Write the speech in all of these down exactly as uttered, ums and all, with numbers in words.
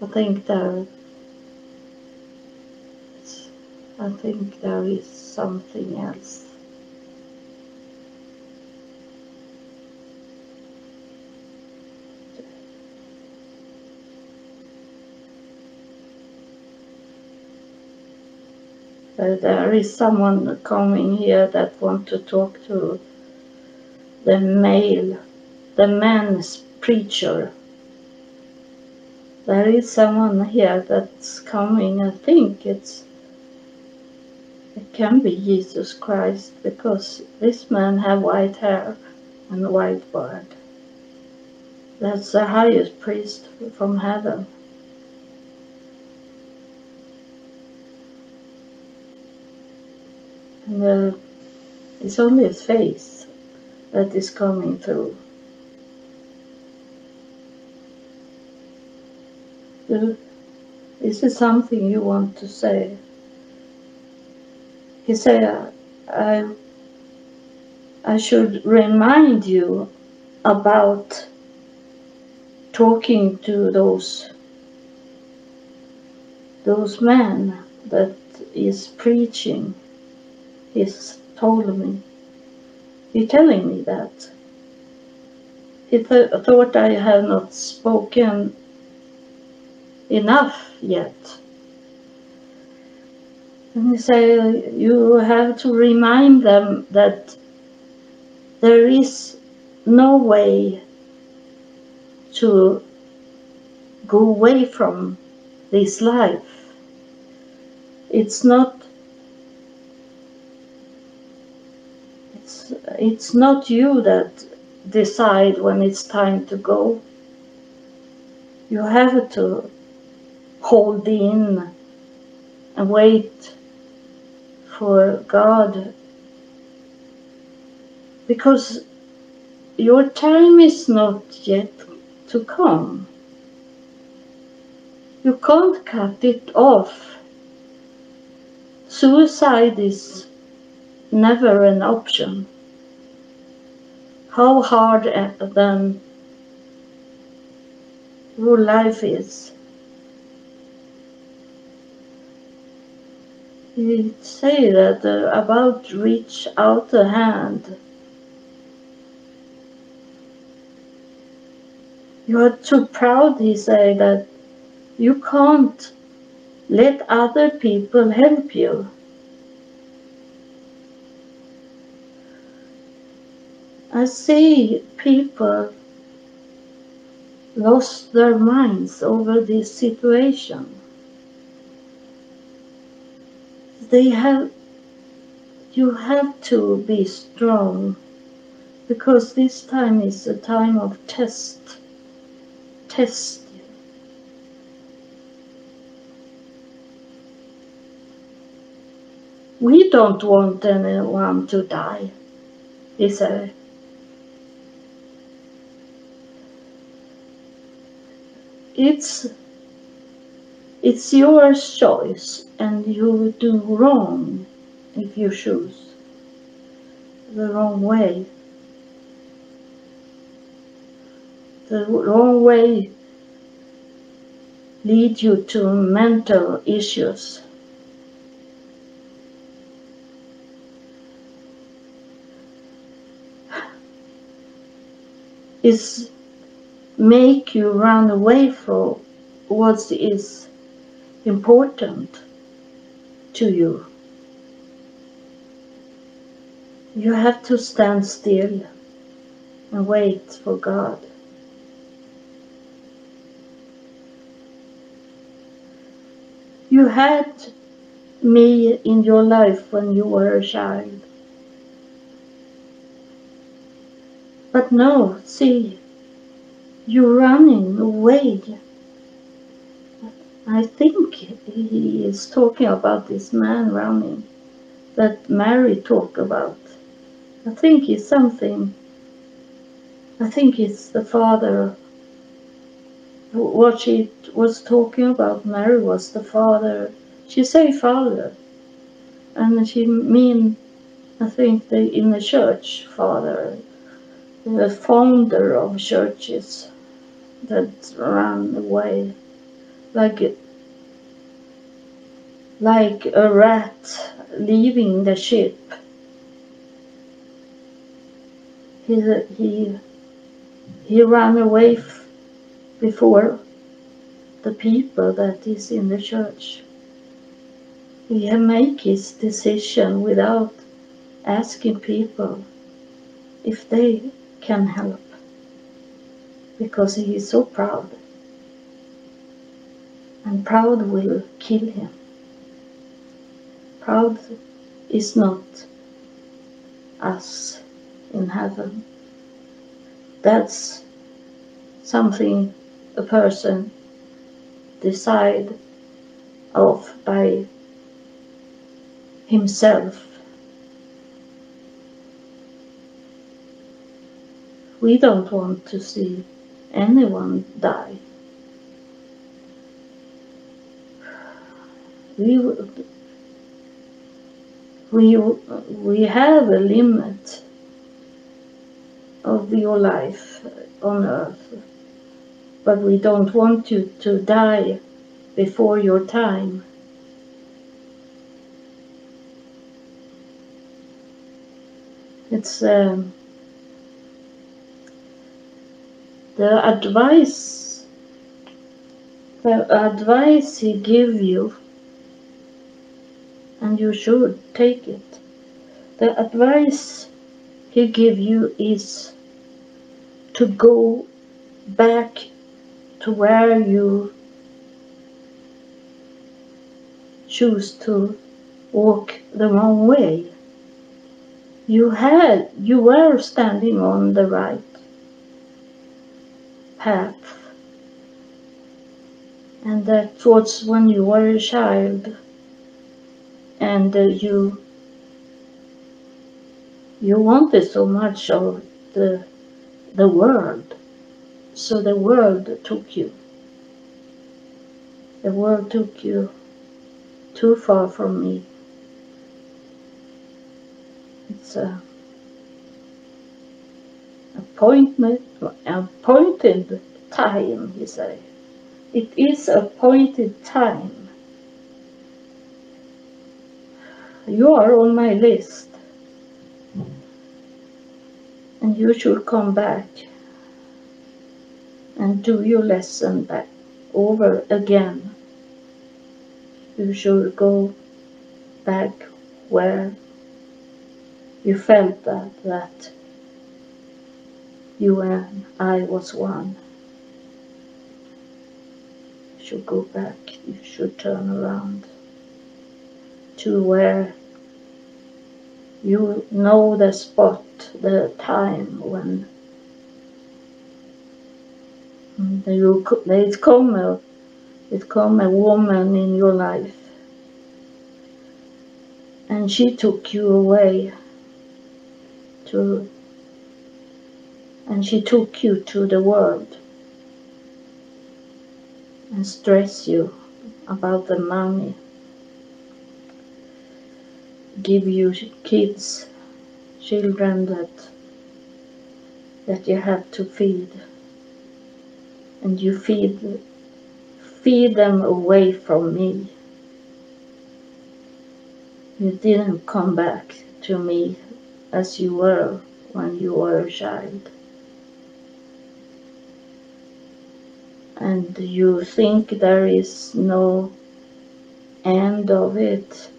I think there, I think there is something else. Uh, there is someone coming here that want to talk to the male, the man's preacher. There is someone here that's coming. I think it's, it can be Jesus Christ, because this man have white hair and white beard. That's the highest priest from heaven. And uh, it's only his face that is coming through. Is there something you want to say? He said, I, I should remind you about talking to those, those men that is preaching. He's told me, he's telling me that. He th thought I have not spoken enough yet. And he said, you have to remind them that there is no way to go away from this life. It's not It's not you that decide when it's time to go. You have to hold in and wait for God, because your time is not yet to come. You can't cut it off. Suicide is never an option. How hard then your life is. He say that uh, about reach out the hand. You are too proud, he say, that you can't let other people help you. I see people lost their minds over this situation. They have, you have to be strong, because this time is a time of test, test. We don't want anyone to die, he said. It's, it's your choice, and you do wrong if you choose the wrong way. The wrong way leads you to mental issues. It's make you run away from what is important to you. You have to stand still and wait for God. You had me in your life when you were a child. But now, see, you're running away. I think he is talking about this man running that Mary talked about. I think it's something, I think it's the father. What she was talking about, Mary, was the father. She say father, and she mean, I think, the, in the church, father, the founder of churches that ran away. like like a rat leaving the ship. He he he ran away f before the people that is in the church. He had made his decision without asking people if they can help, because he is so proud, and proud will kill him. Proud is not us in heaven. That's something a person decide of by himself. We don't want to see anyone die. We we we have a limit of your life on earth, but we don't want you to die before your time. It's um, the advice the advice he give you, and you should take it. The advice he give you is to go back to where you choose to walk the wrong way. You had you were standing on the right path, and that was when you were a child, and uh, you you wanted so much of the the world, so the world took you the world took you too far from me. It's a appointment, appointed time, he said. It is appointed time. You are on my list, and you should come back and do your lesson back over again. You should go back where you felt that that you and I was one. You should go back. You should turn around to where you know the spot, the time when you it come a it come a woman in your life, and she took you away to. And she took you to the world and stressed you about the money, give you kids, children that that you have to feed, and you feed feed them away from me. You didn't come back to me as you were when you were a child. And you think there is no end of it.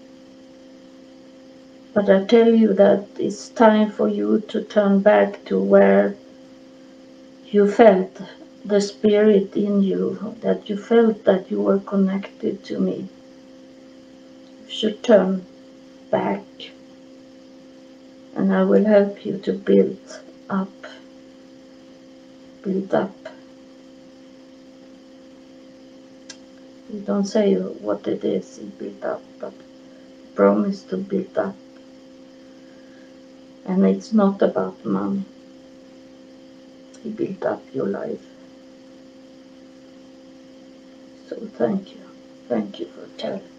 But I tell you that it's time for you to turn back to where you felt the spirit in you, that you felt that you were connected to me. You should turn back, and I will help you to build up, build up. You don't say what it is, it built up, but promise to build up. And it's not about money. You built up your life. So thank you. Thank you for telling.